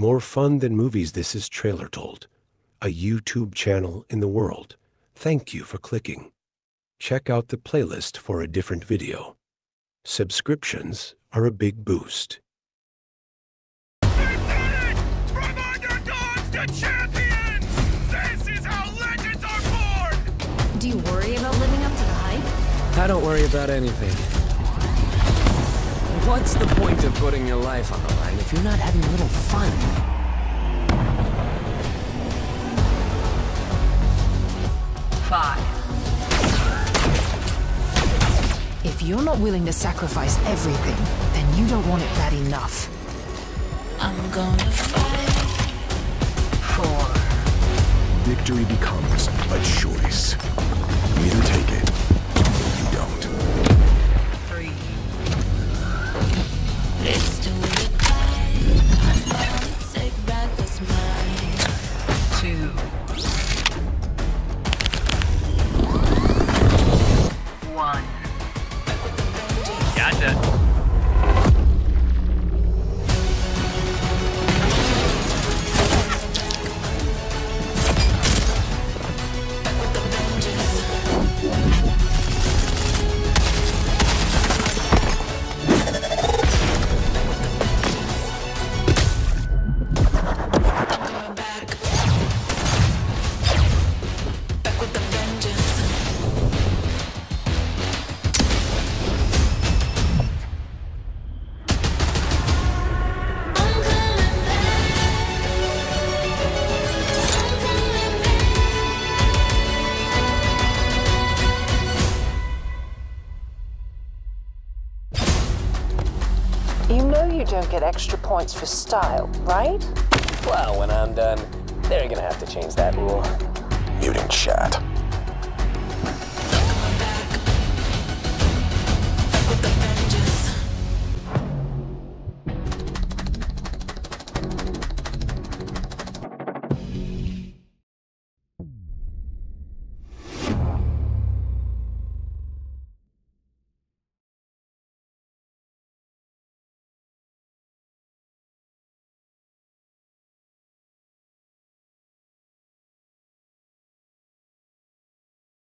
More fun than movies, this is TrailerTold, a YouTube channel in the world. Thank you for clicking. Check out the playlist for a different video. Subscriptions are a big boost. From underdogs to champions, this is how legends are born! Do you worry about living up to the hype? I don't worry about anything. What's the point of putting your life on the line if you're not having a little fun? If you're not willing to sacrifice everything, then you don't want it bad enough. I'm gonna fight for... Victory becomes a choice. You either take it, or you don't. 3. Let's do it right. Take back this mind. 2. You know you don't get extra points for style, right? Well, when I'm done, they're gonna have to change that rule. Muting chat.